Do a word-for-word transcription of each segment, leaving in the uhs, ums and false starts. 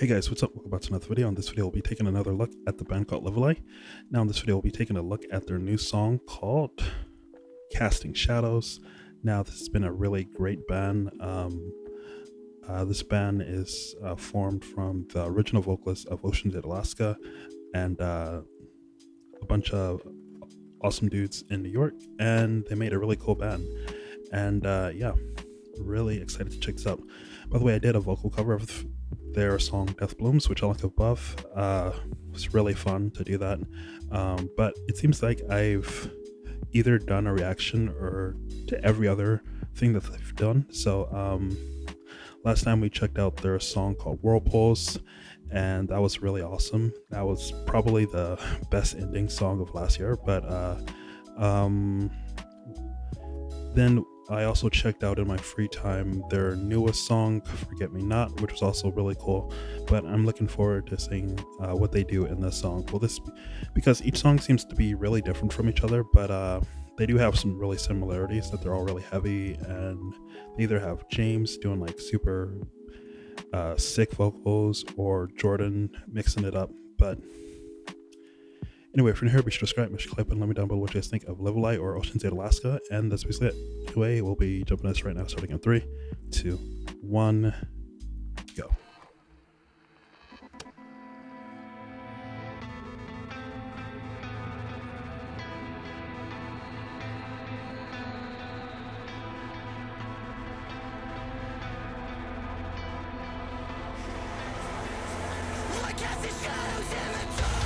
Hey guys, what's up? Welcome back to another video. In this video, we'll be taking another look at the band called LIVEALIE. Now in this video, we'll be taking a look at their new song called Casting Shadows. Now this has been a really great band. Um, uh, this band is uh, formed from the original vocalist of Oceans Ate Alaska and uh, a bunch of awesome dudes in New York, and they made a really cool band. And uh, yeah, really excited to check this out. By the way, I did a vocal cover of their song Death Blooms, which I'll link above. Uh, it's really fun to do that, um, but it seems like I've either done a reaction or to every other thing that they've done. So um, last time we checked out their song called Whirlpools, and that was really awesome. That was probably the best ending song of last year. But uh, um, then I also checked out in my free time their newest song, Forget Me Not, which was also really cool. But I'm looking forward to seeing uh, what they do in this song. Well, this because each song seems to be really different from each other, but uh, they do have some really similarities that they're all really heavy, and they either have James doing like super uh, sick vocals or Jordan mixing it up. But anyway, if you're here, be sure to subscribe, make sure to click and let me down below what you guys think of LIVEALIE or Oceans Ate Alaska, and that's basically it. Anyway, we'll be jumping this right now, starting in three, two, one, go. I cast the shadows in the dark.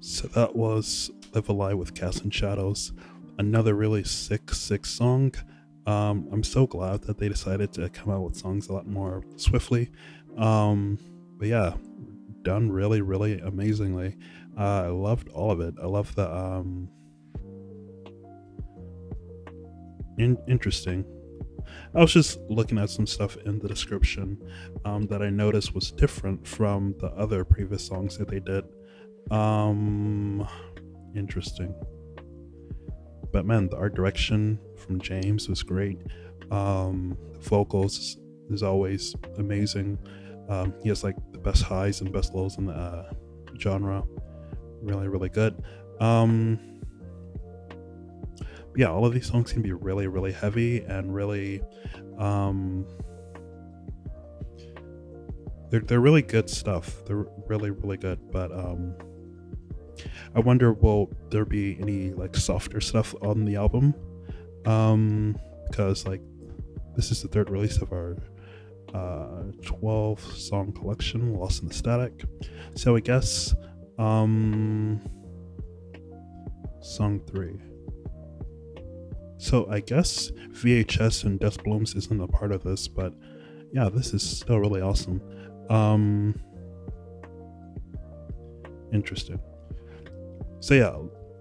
So that was LIVEALIE with Casting Shadows, another really sick, sick song. Um, I'm so glad that they decided to come out with songs a lot more swiftly. Um, but yeah, done really, really amazingly. Uh, I loved all of it. I love the um, in interesting. I was just looking at some stuff in the description um, that I noticed was different from the other previous songs that they did. Um, interesting. But man, the art direction from James was great. Um, the vocals is always amazing. Um, he has like the best highs and best lows in the uh, genre. Really, really good. Um, yeah, all of these songs can be really, really heavy and really, um, they're, they're really good stuff. They're really, really good. But, um, I wonder, will there be any like softer stuff on the album? Um, because like this is the third release of our, uh, twelve song collection, Lost in the Static. So I guess, um, song three. So I guess V H S and Death Blooms isn't a part of this, but yeah, this is still really awesome. Um, interesting. So yeah,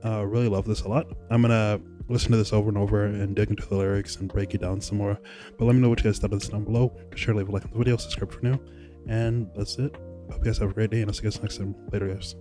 I uh, really love this a lot. I'm gonna listen to this over and over and dig into the lyrics and break it down some more. But let me know what you guys thought of this down below. Be sure to leave a like on the video, subscribe for new, and that's it. Hope you guys have a great day, and I'll see you guys next time. Later, guys.